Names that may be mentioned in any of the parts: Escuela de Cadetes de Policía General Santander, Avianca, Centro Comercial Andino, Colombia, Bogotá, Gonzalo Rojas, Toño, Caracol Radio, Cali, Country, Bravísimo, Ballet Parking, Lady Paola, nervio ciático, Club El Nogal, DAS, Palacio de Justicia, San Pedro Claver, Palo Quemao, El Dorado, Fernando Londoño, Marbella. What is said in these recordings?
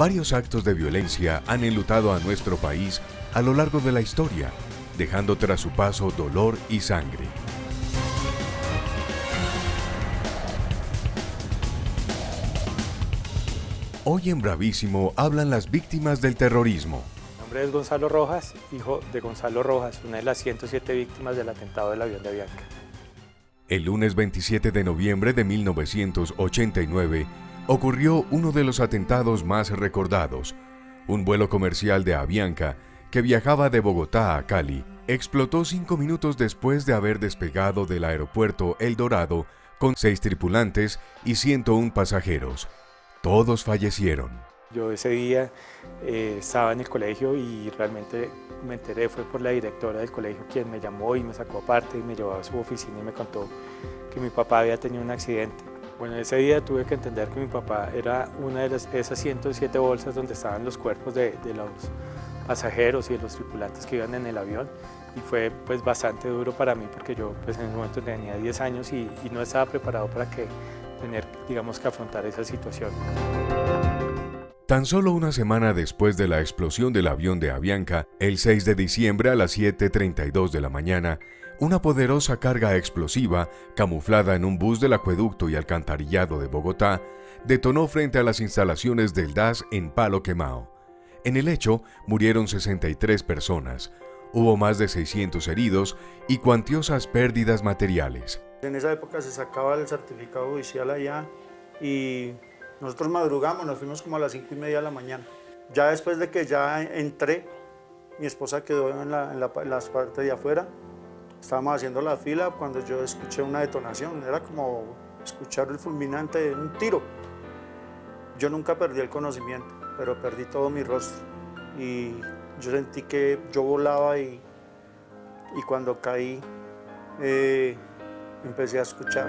Varios actos de violencia han enlutado a nuestro país a lo largo de la historia, dejando tras su paso dolor y sangre. Hoy en Bravísimo hablan las víctimas del terrorismo. Mi nombre es Gonzalo Rojas, hijo de Gonzalo Rojas, una de las 107 víctimas del atentado del avión de Avianca. El lunes 27 de noviembre de 1989 ocurrió uno de los atentados más recordados. Un vuelo comercial de Avianca que viajaba de Bogotá a Cali explotó 5 minutos después de haber despegado del aeropuerto El Dorado con 6 tripulantes y 101 pasajeros. Todos fallecieron. Yo ese día estaba en el colegio y realmente me enteré, fue por la directora del colegio quien me llamó y me sacó aparte y me llevó a su oficina y me contó que mi papá había tenido un accidente. Bueno, ese día tuve que entender que mi papá era una de esas 107 bolsas donde estaban los cuerpos de los pasajeros y de los tripulantes que iban en el avión, y fue pues bastante duro para mí porque yo pues en ese momento tenía 10 años y no estaba preparado para que tener, digamos, que afrontar esa situación. Tan solo una semana después de la explosión del avión de Avianca, el 6 de diciembre a las 7:32 de la mañana, una poderosa carga explosiva, camuflada en un bus del Acueducto y Alcantarillado de Bogotá, detonó frente a las instalaciones del DAS en Palo Quemao. En el hecho, murieron 63 personas. Hubo más de 600 heridos y cuantiosas pérdidas materiales. En esa época se sacaba el certificado judicial allá y nosotros madrugamos, nos fuimos como a las 5:30 de la mañana. Ya después de que ya entré, mi esposa quedó en las partes de afuera. Estábamos haciendo la fila cuando yo escuché una detonación. Era como escuchar el fulminante de un tiro. Yo nunca perdí el conocimiento, pero perdí todo mi rostro. Y yo sentí que yo volaba y cuando caí, empecé a escuchar.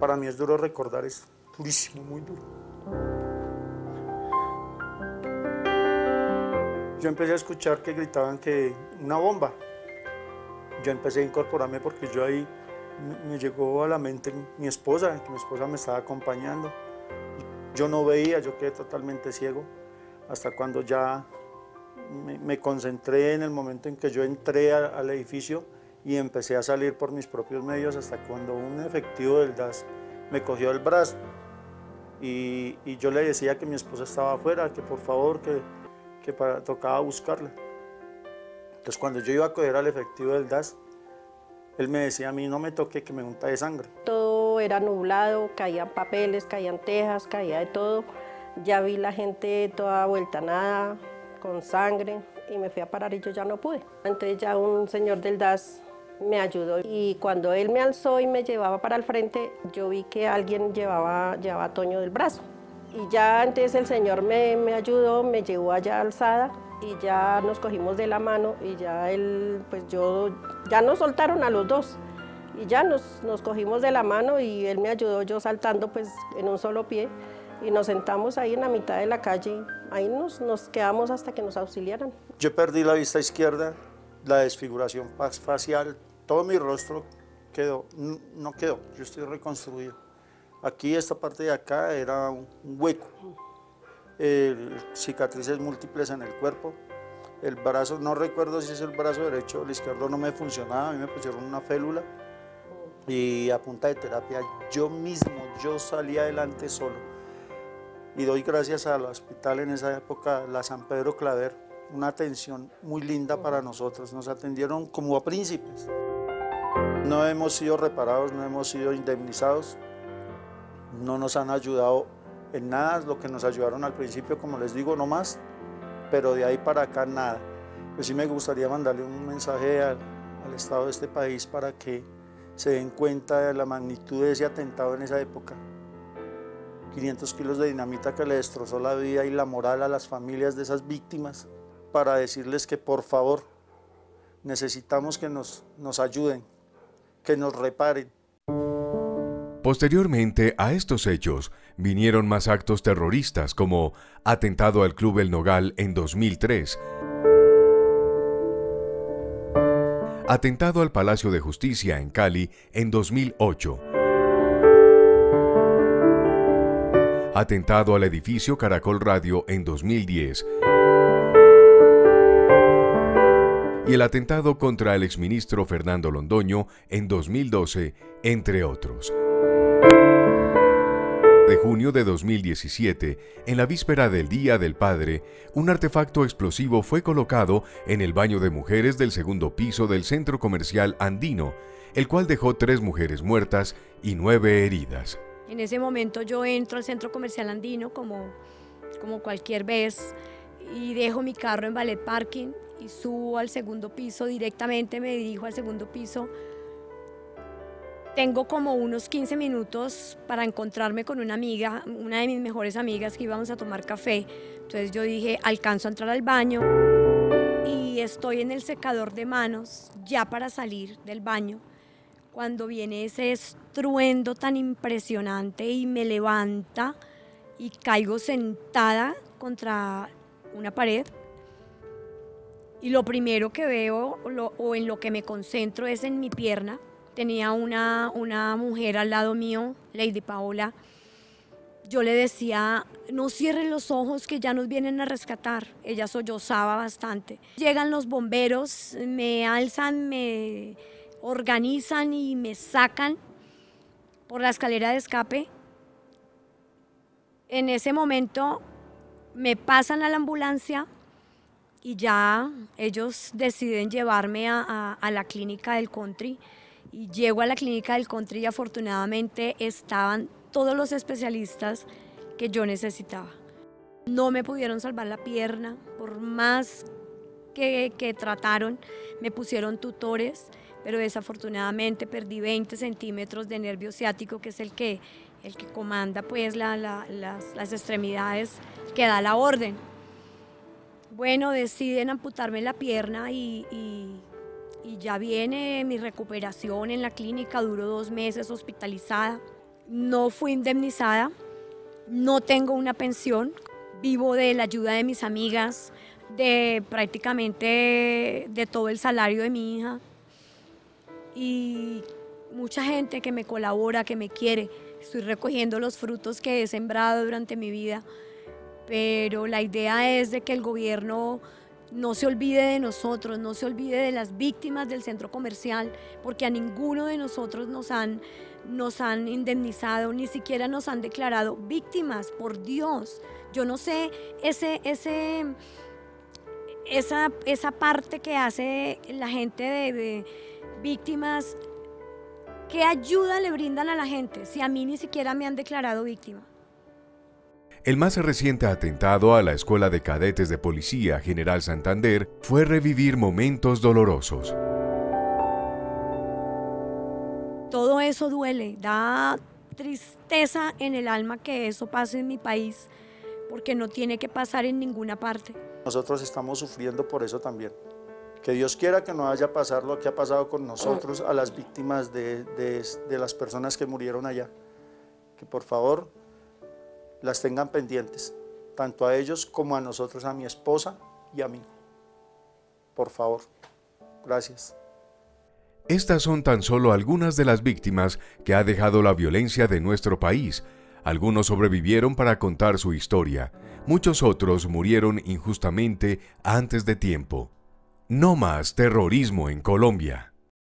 Para mí es duro recordar esto, durísimo, muy duro. Yo empecé a escuchar que gritaban que una bomba. Yo empecé a incorporarme porque yo ahí me llegó a la mente mi esposa, que mi esposa me estaba acompañando. Yo no veía, yo quedé totalmente ciego. Hasta cuando ya me concentré en el momento en que yo entré al edificio y empecé a salir por mis propios medios, hasta cuando un efectivo del DAS me cogió el brazo y yo le decía que mi esposa estaba afuera, que por favor, que tocaba buscarla. Entonces cuando yo iba a coger al efectivo del DAS, él me decía a mí, no me toque, que me unta de sangre. Todo era nublado, caían papeles, caían tejas, caía de todo. Ya vi la gente toda vuelta nada, con sangre, y me fui a parar y yo ya no pude. Entonces ya un señor del DAS me ayudó y cuando él me alzó y me llevaba para el frente, yo vi que alguien llevaba a Toño del brazo. Y ya entonces el señor me ayudó, me llevó allá alzada y ya nos cogimos de la mano y ya él, pues yo, ya nos soltaron a los dos. Y ya nos cogimos de la mano y él me ayudó, yo saltando pues en un solo pie. Y nos sentamos ahí en la mitad de la calle, ahí nos quedamos hasta que nos auxiliaran. Yo perdí la vista izquierda, la desfiguración facial, todo mi rostro quedó, no quedó, yo estoy reconstruido. Aquí, esta parte de acá era un hueco, cicatrices múltiples en el cuerpo, el brazo, no recuerdo si es el brazo derecho o el izquierdo, no me funcionaba, a mí me pusieron una félula y a punta de terapia yo mismo, yo salí adelante solo. Y doy gracias al hospital en esa época, la San Pedro Claver, una atención muy linda para nosotros. Nos atendieron como a príncipes. No hemos sido reparados, no hemos sido indemnizados. No nos han ayudado en nada, lo que nos ayudaron al principio, como les digo, no más. Pero de ahí para acá, nada. Yo sí me gustaría mandarle un mensaje al Estado de este país para que se den cuenta de la magnitud de ese atentado en esa época. 500 kilos de dinamita que le destrozó la vida y la moral a las familias de esas víctimas, para decirles que por favor necesitamos que nos ayuden, que nos reparen. Posteriormente a estos hechos vinieron más actos terroristas como atentado al Club El Nogal en 2003, atentado al Palacio de Justicia en Cali en 2008. Atentado al edificio Caracol Radio en 2010. Y el atentado contra el exministro Fernando Londoño en 2012, entre otros. De junio de 2017, en la víspera del Día del Padre, un artefacto explosivo fue colocado en el baño de mujeres del segundo piso del Centro Comercial Andino, el cual dejó 3 mujeres muertas y 9 heridas. En ese momento yo entro al Centro Comercial Andino como cualquier vez y dejo mi carro en Ballet Parking y subo al segundo piso, directamente me dirijo al segundo piso. Tengo como unos 15 minutos para encontrarme con una amiga, una de mis mejores amigas, que íbamos a tomar café. Entonces yo dije, alcanzo a entrar al baño y estoy en el secador de manos, ya para salir del baño, cuando viene ese estruendo tan impresionante y me levanta y caigo sentada contra una pared. Y lo primero que veo o en lo que me concentro es en mi pierna. Tenía una mujer al lado mío, Lady Paola. Yo le decía, no cierren los ojos que ya nos vienen a rescatar. Ella sollozaba bastante. Llegan los bomberos, me alzan, me organizan y me sacan por la escalera de escape. En ese momento me pasan a la ambulancia. Y ya ellos deciden llevarme a la clínica del Country. Y llego a la clínica del Country y afortunadamente estaban todos los especialistas que yo necesitaba. No me pudieron salvar la pierna, por más que trataron, me pusieron tutores, pero desafortunadamente perdí 20 centímetros de nervio ciático, que es el que comanda pues, las extremidades, que da la orden. Bueno, deciden amputarme la pierna y ya viene mi recuperación en la clínica, duró 2 meses hospitalizada. No fui indemnizada, no tengo una pensión, vivo de la ayuda de mis amigas, de prácticamente de todo el salario de mi hija y mucha gente que me colabora, que me quiere. Estoy recogiendo los frutos que he sembrado durante mi vida. Pero la idea es de que el gobierno no se olvide de nosotros, no se olvide de las víctimas del centro comercial, porque a ninguno de nosotros nos han indemnizado, ni siquiera nos han declarado víctimas, por Dios. Yo no sé esa parte que hace la gente de víctimas, ¿qué ayuda le brindan a la gente si a mí ni siquiera me han declarado víctima? El más reciente atentado a la Escuela de Cadetes de Policía General Santander fue revivir momentos dolorosos. Todo eso duele, da tristeza en el alma que eso pase en mi país, porque no tiene que pasar en ninguna parte. Nosotros estamos sufriendo por eso también. Que Dios quiera que no haya pasado lo que ha pasado con nosotros, a las víctimas de las personas que murieron allá. Que por favor las tengan pendientes, tanto a ellos como a nosotros, a mi esposa y a mí. Por favor, gracias. Estas son tan solo algunas de las víctimas que ha dejado la violencia de nuestro país. Algunos sobrevivieron para contar su historia. Muchos otros murieron injustamente antes de tiempo. No más terrorismo en Colombia.